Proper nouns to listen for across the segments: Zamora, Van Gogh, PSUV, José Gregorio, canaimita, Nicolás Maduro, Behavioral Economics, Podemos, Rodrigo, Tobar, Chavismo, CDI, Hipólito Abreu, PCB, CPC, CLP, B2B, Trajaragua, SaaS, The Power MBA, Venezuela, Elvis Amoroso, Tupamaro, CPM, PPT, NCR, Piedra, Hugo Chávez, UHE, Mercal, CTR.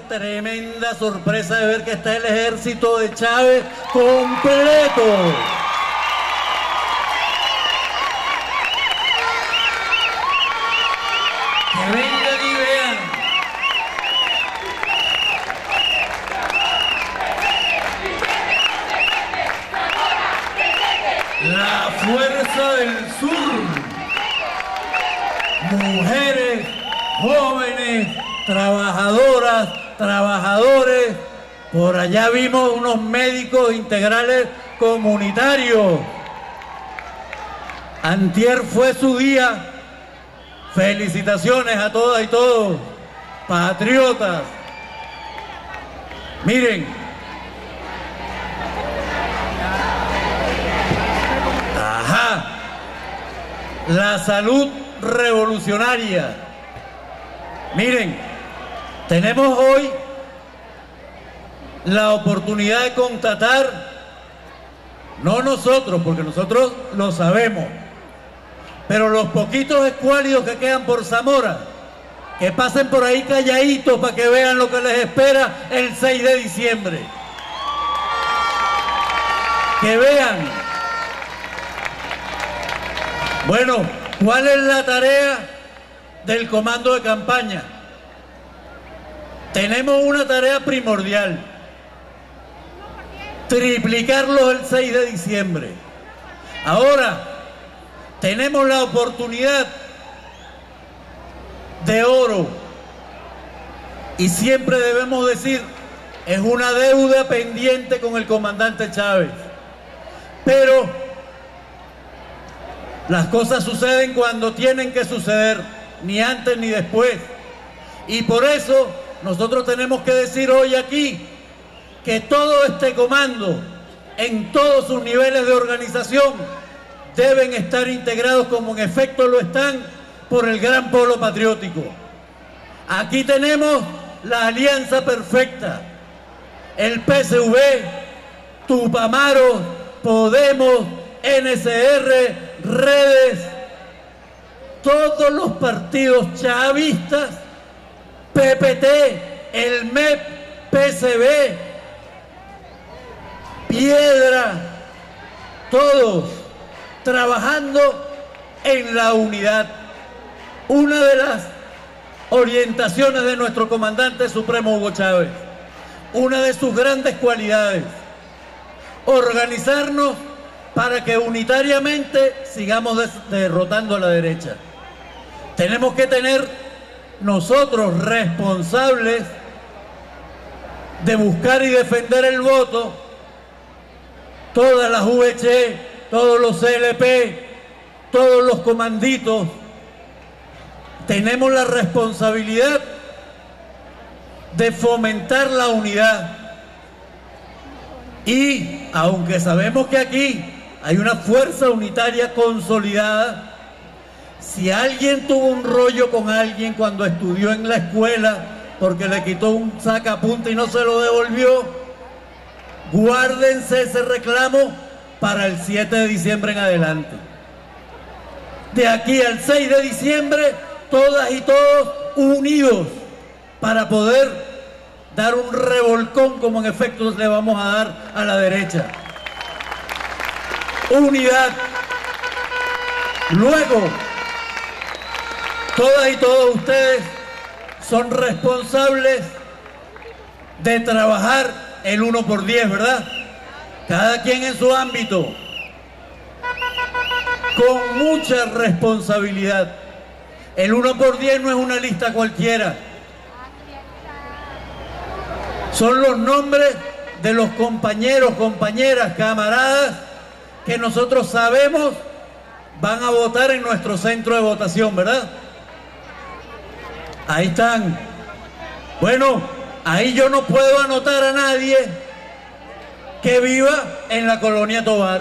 tremenda sorpresa de ver que está el ejército de Chávez completo. Que vengan y vean. La fuerza del sur. Mujeres, jóvenes, trabajadoras, trabajadores. Por allá vimos unos médicos integrales comunitarios. Antier fue su día. Felicitaciones a todas y todos, patriotas. Miren, ajá, la salud revolucionaria. Miren, tenemos hoy la oportunidad de constatar, no nosotros, porque nosotros lo sabemos, pero los poquitos escuálidos que quedan por Zamora, que pasen por ahí calladitos para que vean lo que les espera el 6 de diciembre. Que vean. Bueno, ¿cuál es la tarea del comando de campaña? Tenemos una tarea primordial: triplicarlos el 6 de diciembre. Ahora tenemos la oportunidad de oro, y siempre debemos decir, es una deuda pendiente con el comandante Chávez. Pero las cosas suceden cuando tienen que suceder, ni antes ni después. Y por eso nosotros tenemos que decir hoy aquí que todo este comando, en todos sus niveles de organización, deben estar integrados, como en efecto lo están, por el gran pueblo patriótico. Aquí tenemos la alianza perfecta: el PSUV, Tupamaro, Podemos, NCR, redes, todos los partidos chavistas, PPT, el MEP, PCB, Piedra, todos trabajando en la unidad. Una de las orientaciones de nuestro comandante supremo Hugo Chávez, una de sus grandes cualidades: organizarnos para que unitariamente sigamos derrotando a la derecha. Tenemos que tener nosotros responsables de buscar y defender el voto, todas las UHE, todos los CLP, todos los comanditos. Tenemos la responsabilidad de fomentar la unidad. Y aunque sabemos que aquí hay una fuerza unitaria consolidada, si alguien tuvo un rollo con alguien cuando estudió en la escuela porque le quitó un sacapunta y no se lo devolvió, guárdense ese reclamo para el 7 de diciembre en adelante. De aquí al 6 de diciembre, todas y todos unidos para poder dar un revolcón como en efecto le vamos a dar a la derecha. Unidad. Luego, todas y todos ustedes son responsables de trabajar el 1 por 10, ¿verdad? Cada quien en su ámbito, con mucha responsabilidad. El 1 por 10 no es una lista cualquiera. Son los nombres de los compañeros, compañeras, camaradas que nosotros sabemos van a votar en nuestro centro de votación, ¿verdad? Ahí están. Bueno, ahí yo no puedo anotar a nadie que viva en la colonia Tobar.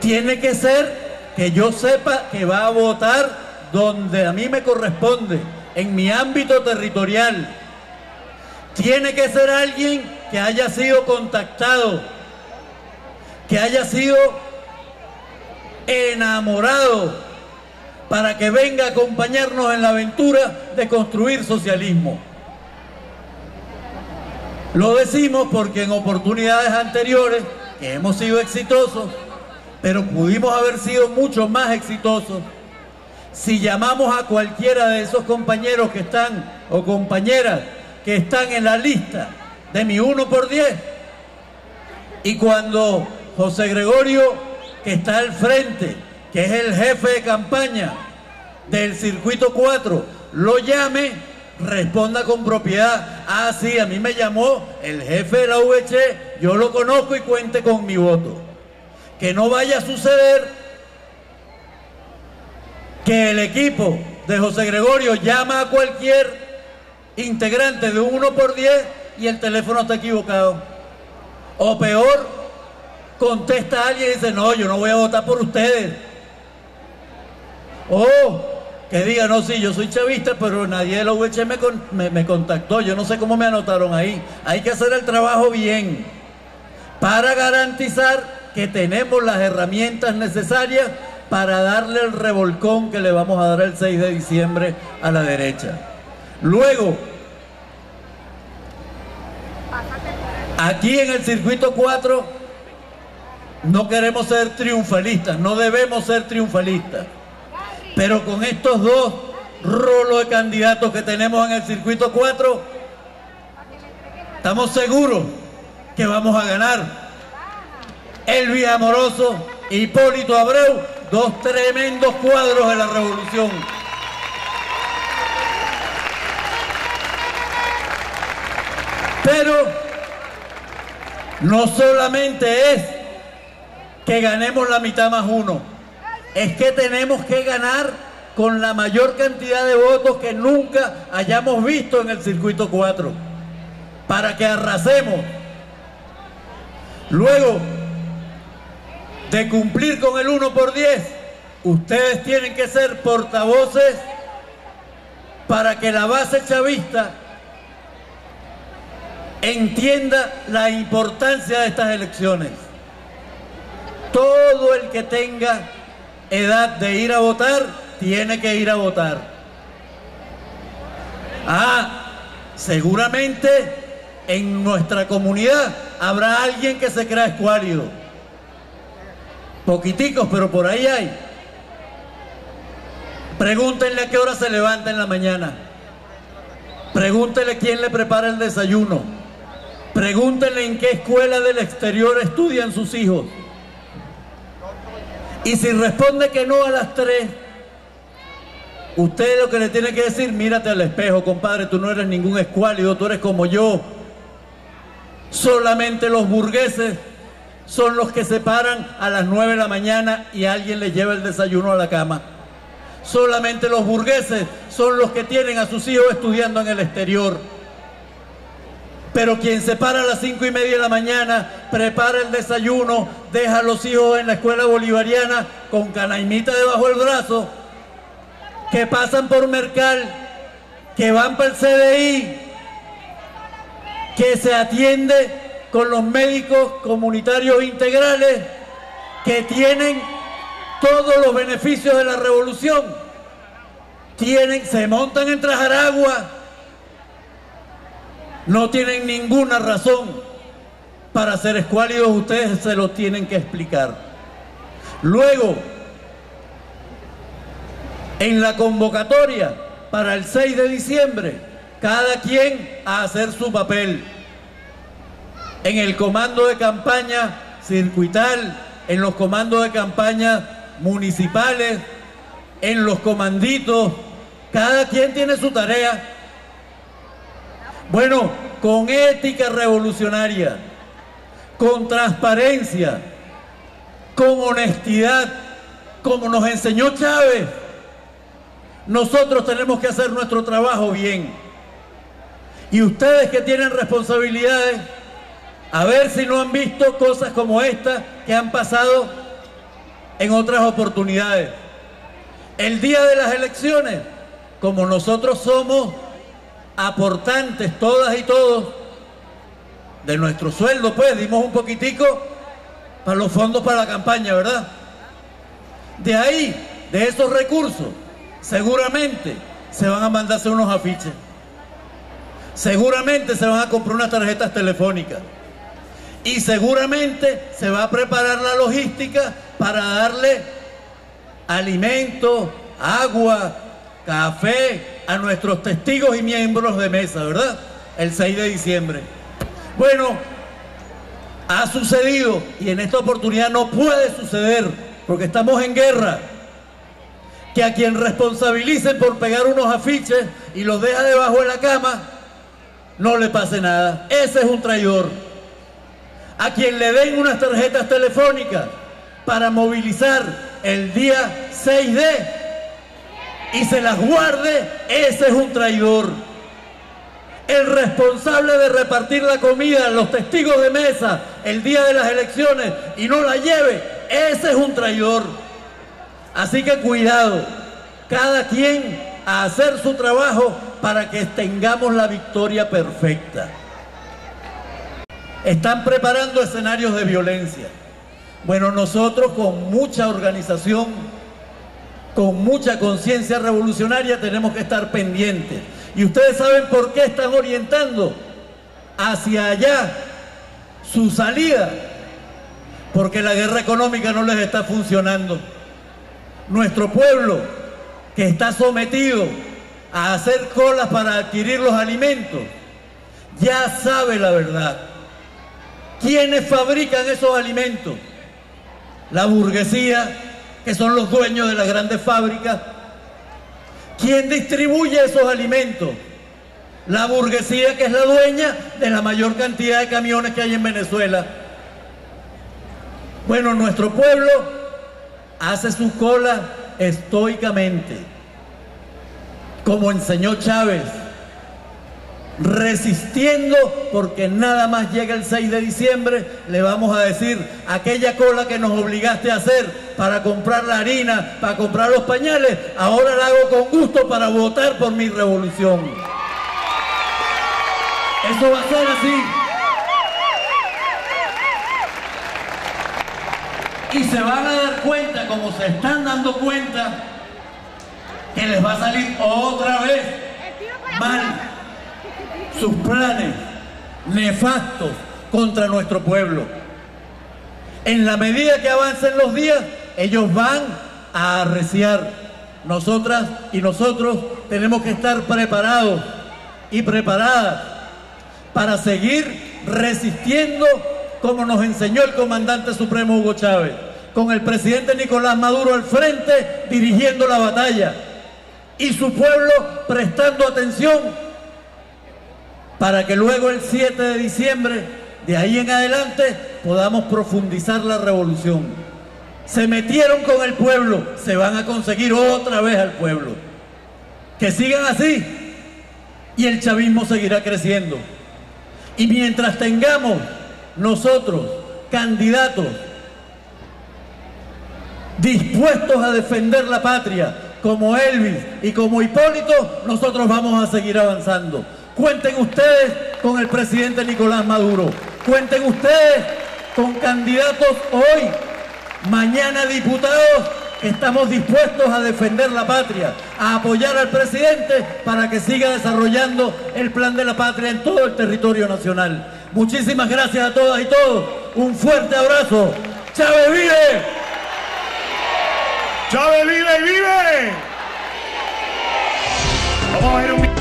Tiene que ser que yo sepa que va a votar donde a mí me corresponde, en mi ámbito territorial. Tiene que ser alguien que haya sido contactado, que haya sido enamorado, para que venga a acompañarnos en la aventura de construir socialismo. Lo decimos porque en oportunidades anteriores, que hemos sido exitosos, pero pudimos haber sido mucho más exitosos, si llamamos a cualquiera de esos compañeros que están, o compañeras, que están en la lista de mi 1 por 10, y cuando José Gregorio, que está al frente, que es el jefe de campaña del circuito 4, lo llame, responda con propiedad: ah, sí, a mí me llamó el jefe de la UHE, yo lo conozco y cuente con mi voto. Que no vaya a suceder que el equipo de José Gregorio llama a cualquier integrante de un 1 por 10 y el teléfono está equivocado. O peor, contesta a alguien y dice: no, yo no voy a votar por ustedes. O que diga: no, sí, yo soy chavista, pero nadie de la UHE me contactó, yo no sé cómo me anotaron ahí. Hay que hacer el trabajo bien para garantizar que tenemos las herramientas necesarias para darle el revolcón que le vamos a dar el 6 de diciembre a la derecha. Luego, aquí en el circuito 4 no queremos ser triunfalistas, no debemos ser triunfalistas. Pero con estos dos rolos de candidatos que tenemos en el circuito 4, estamos seguros que vamos a ganar. Elvis Amoroso, Hipólito Abreu, dos tremendos cuadros de la revolución. Pero no solamente es que ganemos la mitad más uno, es que tenemos que ganar con la mayor cantidad de votos que nunca hayamos visto en el circuito 4, para que arrasemos. Luego de cumplir con el 1 por 10, ustedes tienen que ser portavoces para que la base chavista entienda la importancia de estas elecciones. Todo el que tenga edad de ir a votar, tiene que ir a votar. Ah, seguramente en nuestra comunidad habrá alguien que se crea escuálido. Poquiticos, pero por ahí hay. Pregúntenle a qué hora se levanta en la mañana. Pregúntenle quién le prepara el desayuno. Pregúntenle en qué escuela del exterior estudian sus hijos. Y si responde que no a las 3, usted lo que le tiene que decir: mírate al espejo, compadre, tú no eres ningún escuálido, tú eres como yo. Solamente los burgueses son los que se paran a las 9 de la mañana y alguien les lleva el desayuno a la cama. Solamente los burgueses son los que tienen a sus hijos estudiando en el exterior. Pero quien se para a las 5:30 de la mañana, prepara el desayuno, deja a los hijos en la escuela bolivariana con canaimita debajo del brazo, que pasan por Mercal, que van para el CDI, que se atiende con los médicos comunitarios integrales, que tienen todos los beneficios de la revolución, se montan en Trajaragua. No tienen ninguna razón para ser escuálidos, ustedes se lo tienen que explicar. Luego, en la convocatoria para el 6 de diciembre, cada quien a hacer su papel. En el comando de campaña circuital, en los comandos de campaña municipales, en los comanditos, cada quien tiene su tarea. Bueno, con ética revolucionaria, con transparencia, con honestidad, como nos enseñó Chávez, nosotros tenemos que hacer nuestro trabajo bien. Y ustedes que tienen responsabilidades, a ver si no han visto cosas como esta que han pasado en otras oportunidades. El día de las elecciones, como nosotros somos aportantes todas y todos de nuestro sueldo, pues dimos un poquitico para los fondos para la campaña, ¿verdad? De ahí, de esos recursos, seguramente se van a mandarse unos afiches. seguramente se van a comprar unas tarjetas telefónicas y seguramente se va a preparar la logística para darle alimento, agua, café a nuestros testigos y miembros de mesa, ¿verdad? El 6 de diciembre. Bueno, ha sucedido y en esta oportunidad no puede suceder, porque estamos en guerra, que a quien responsabilicen por pegar unos afiches y los deja debajo de la cama, no le pase nada. Ese es un traidor. A quien le den unas tarjetas telefónicas para movilizar el día 6D y se las guarde, ese es un traidor. El responsable de repartir la comida a los testigos de mesa el día de las elecciones y no la lleve, ese es un traidor. Así que cuidado, cada quien a hacer su trabajo para que tengamos la victoria perfecta. Están preparando escenarios de violencia. Bueno, nosotros con mucha organización, con mucha conciencia revolucionaria tenemos que estar pendientes. Y ustedes saben por qué están orientando hacia allá su salida. Porque la guerra económica no les está funcionando. Nuestro pueblo, que está sometido a hacer colas para adquirir los alimentos, ya sabe la verdad. ¿Quiénes fabrican esos alimentos? La burguesía, que son los dueños de las grandes fábricas. ¿Quién distribuye esos alimentos? La burguesía, que es la dueña de la mayor cantidad de camiones que hay en Venezuela. Bueno, nuestro pueblo hace su cola estoicamente, como enseñó Chávez, resistiendo, porque nada más llega el 6 de diciembre, le vamos a decir, aquella cola que nos obligaste a hacer para comprar la harina, para comprar los pañales, ahora la hago con gusto para votar por mi revolución. Eso va a ser así. Y se van a dar cuenta, como se están dando cuenta, que les va a salir otra vez mal sus planes nefastos contra nuestro pueblo. En la medida que avancen los días, ellos van a arreciar. Nosotras y nosotros tenemos que estar preparados y preparadas para seguir resistiendo, como nos enseñó el comandante supremo Hugo Chávez, con el presidente Nicolás Maduro al frente, dirigiendo la batalla, y su pueblo prestando atención, para que luego el 7 de diciembre, de ahí en adelante, podamos profundizar la revolución. Se metieron con el pueblo, se van a conseguir otra vez al pueblo. Que sigan así y el chavismo seguirá creciendo. Y mientras tengamos nosotros candidatos dispuestos a defender la patria, como Elvis y como Hipólito, nosotros vamos a seguir avanzando. Cuenten ustedes con el presidente Nicolás Maduro. Cuenten ustedes con candidatos hoy, mañana diputados, que estamos dispuestos a defender la patria, a apoyar al presidente para que siga desarrollando el plan de la patria en todo el territorio nacional. Muchísimas gracias a todas y todos. Un fuerte abrazo. ¡Chávez vive! ¡Chávez vive y vive! Vamos a ver un...